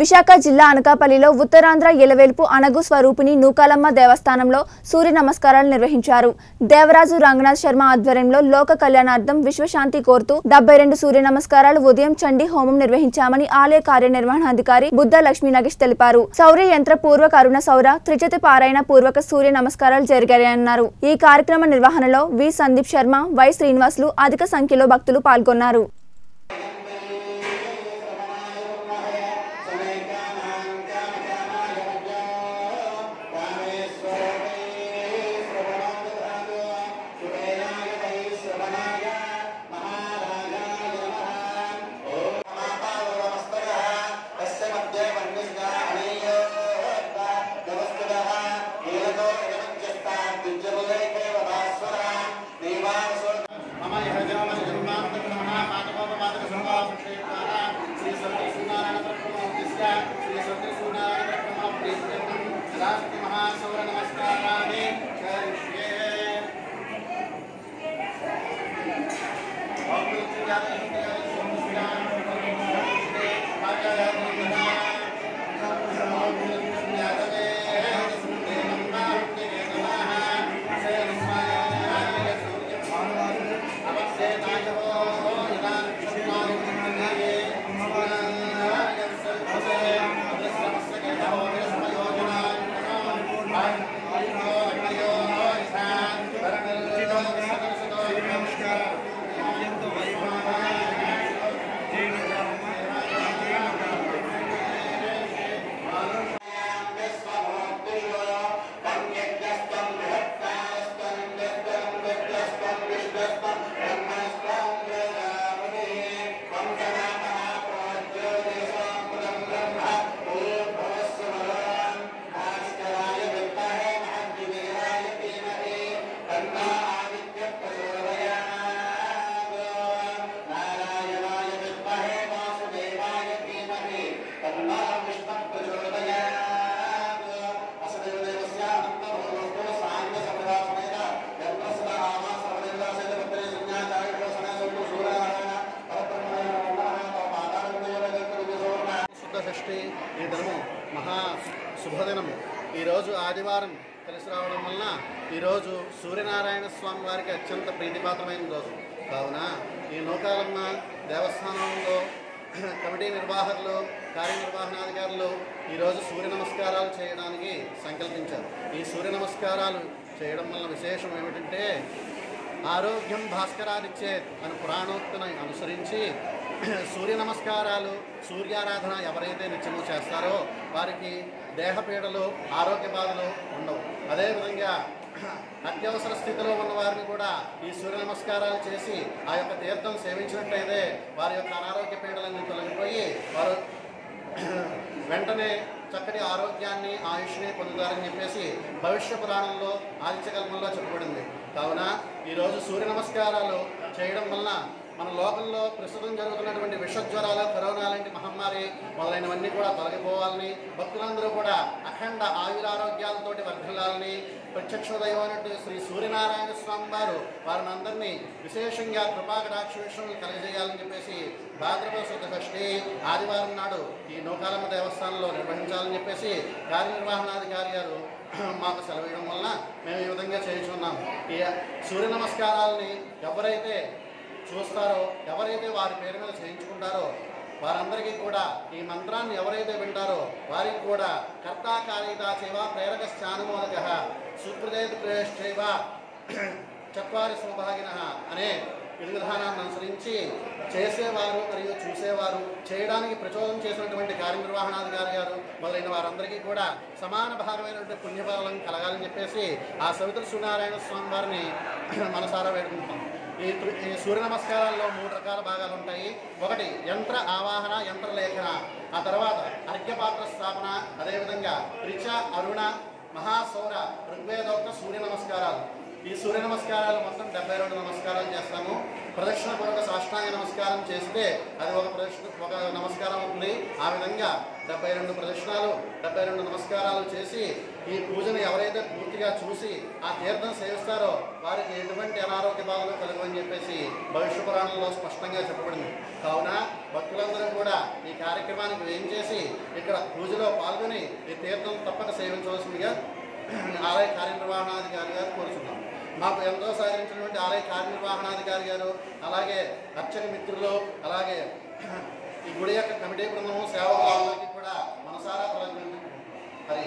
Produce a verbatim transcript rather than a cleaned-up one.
విశాఖ జిల్లా అనకాపల్లిలో ఉత్తరాంధ్ర ఎలవేల్పు అనగు స్వరూపిణి నూకాలమ్మ దేవస్థానంలో సూర్య నమస్కారాలు నిర్వహించారు. దేవరాజు రంగనాథ్ శర్మ ఆధ్వర్యంలో లోక కళ్యాణార్థం విశ్వశాంతి కోరుతూ డెబ్బై రెండు సూర్య నమస్కారాలు ఉదయం చండీ హోమం నిర్వహించామని ఆలయ కార్యనిర్వహణాధికారి బుద్ధ లక్ష్మీనగష్ తెలిపారు. సౌర్య యంత్ర పూర్వక అరుణ సౌర త్రిచతి పారాయణ పూర్వక సూర్య నమస్కారాలు జరిగాయన్నారు. ఈ కార్యక్రమ నిర్వహణలో వి సందీప్ శర్మ, వై శ్రీనివాసులు అధిక సంఖ్యలో భక్తులు పాల్గొన్నారు. ఈ ధనము మహా శుభదినము. ఈరోజు ఆదివారం కలిసి రావడం వలన ఈరోజు సూర్యనారాయణ స్వామి వారికి అత్యంత ప్రీతిపాత్రమైన రోజు కావున ఈ నూకాలమ్మ దేవస్థానంలో కమిటీ నిర్వాహకులు, కార్యనిర్వహణాధికారులు ఈరోజు సూర్య నమస్కారాలు చేయడానికి సంకల్పించారు. ఈ సూర్య నమస్కారాలు చేయడం వలన విశేషం ఏమిటంటే, ఆరోగ్యం భాస్కరాదిచ్చేత్ అని పురాణోక్తిని అనుసరించి సూర్య నమస్కారాలు, సూర్యారాధన ఎవరైతే నిత్యము చేస్తారో వారికి దేహపీడలు, ఆరోగ్య బాధలు ఉండవు. అదేవిధంగా అత్యవసర స్థితిలో ఉన్న వారిని కూడా ఈ సూర్య నమస్కారాలు చేసి ఆ యొక్క తీర్థం సేవించినట్లయితే వారి యొక్క అనారోగ్య పీడలన్నీ తొలగిపోయి వారు వెంటనే చక్కటి ఆరోగ్యాన్ని, ఆయుష్ని పొందుతారని చెప్పేసి భవిష్య పురాణంలో, ఆదిత్యకల్పంలో చెప్పబడింది. కావున ఈరోజు సూర్య నమస్కారాలు చేయడం వలన మన లోకంలో ప్రస్తుతం జరుగుతున్నటువంటి విషజ్వరాలు, కరోనా లాంటి మహమ్మారి మొదలైనవన్నీ కూడా తొలగిపోవాలని, భక్తులందరూ కూడా అఖండ ఆయురారోగ్యాలతోటి వర్ధిల్లాలని ప్రత్యక్ష దైవమైనటువంటి శ్రీ సూర్యనారాయణ స్వామి వారు వారిని అందరినీ విశేషంగా కృపాకటాక్షేషణలు కలిగజేయాలని చెప్పేసి భాద్రపద శుద్ధ షష్ఠి ఆదివారం నాడు ఈ నూకాలమ్మ దేవస్థానంలో నిర్వహించాలని చెప్పేసి కార్యనిర్వహణాధికారి గారు మాకు సెలవేయడం వలన మేము ఈ విధంగా చేయించున్నాము. ఈ సూర్య నమస్కారాలని ఎవరైతే చూస్తారో, ఎవరైతే వారి పేరు మీద చేయించుకుంటారో వారందరికీ కూడా ఈ మంత్రాన్ని ఎవరైతే వింటారో వారికి కూడా కర్తా కారితా చేవ ప్రేరక స్థానమోదక సుప్రదేత ప్రేష్ఠైవ చక్వారి సౌభాగిన అనే విధానాన్ని అనుసరించి చేసేవారు మరియు చూసేవారు, చేయడానికి ప్రచోదం చేసినటువంటి కార్యనిర్వహణాధికారి గారు మొదలైన వారందరికీ కూడా సమాన భాగమైనటువంటి పుణ్యఫలం కలగాలని చెప్పేసి ఆ సవితృ సూర్యనారాయణ స్వామి వారిని మనసారా వేడుకుంటాం. ఈ ఈ సూర్య నమస్కారాల్లో మూడు రకాల భాగాలు ఉంటాయి. ఒకటి యంత్ర ఆవాహన, యంత్ర లేఖన, ఆ తర్వాత అర్ఘ్యపాత్ర స్థాపన, అదేవిధంగా రిచ, అరుణ, మహాసౌర, ఋగ్వేదోక్త సూర్య నమస్కారాలు. ఈ సూర్య నమస్కారాలు మొత్తం డెబ్బై రెండు నమస్కారాలు చేస్తాము. ప్రదక్షిణ పూర్వక సాష్టాంగ నమస్కారం చేస్తే అది ఒక ప్రదక్షిణ ఒక నమస్కారం ఉంది. ఆ విధంగా డెబ్బై రెండు ప్రదక్షిణాలు డెబ్బై రెండు నమస్కారాలు చేసి ఈ పూజను ఎవరైతే పూర్తిగా చూసి ఆ తీర్థం సేవిస్తారో వారికి ఎటువంటి అనారోగ్య బాధలు కలగవని చెప్పేసి భవిష్య పురాణంలో స్పష్టంగా చెప్పబడింది. కావున భక్తులందరూ కూడా ఈ కార్యక్రమానికి ఏం చేసి ఇక్కడ పూజలో పాల్గొని ఈ తీర్థం తప్పక సేవించవలసిందిగా ఆలయ కార్యనిర్వహణాధికారి గారు కోరుతున్నాం. మాకు ఎంతో సహకరించినటువంటి ఆలయ కార్యనిర్వహణాధికారి గారు, అలాగే అర్చక మిత్రులు, అలాగే ఈ గుడి యొక్క కమిటీ బృందము, సేవకులు కూడా మనసారా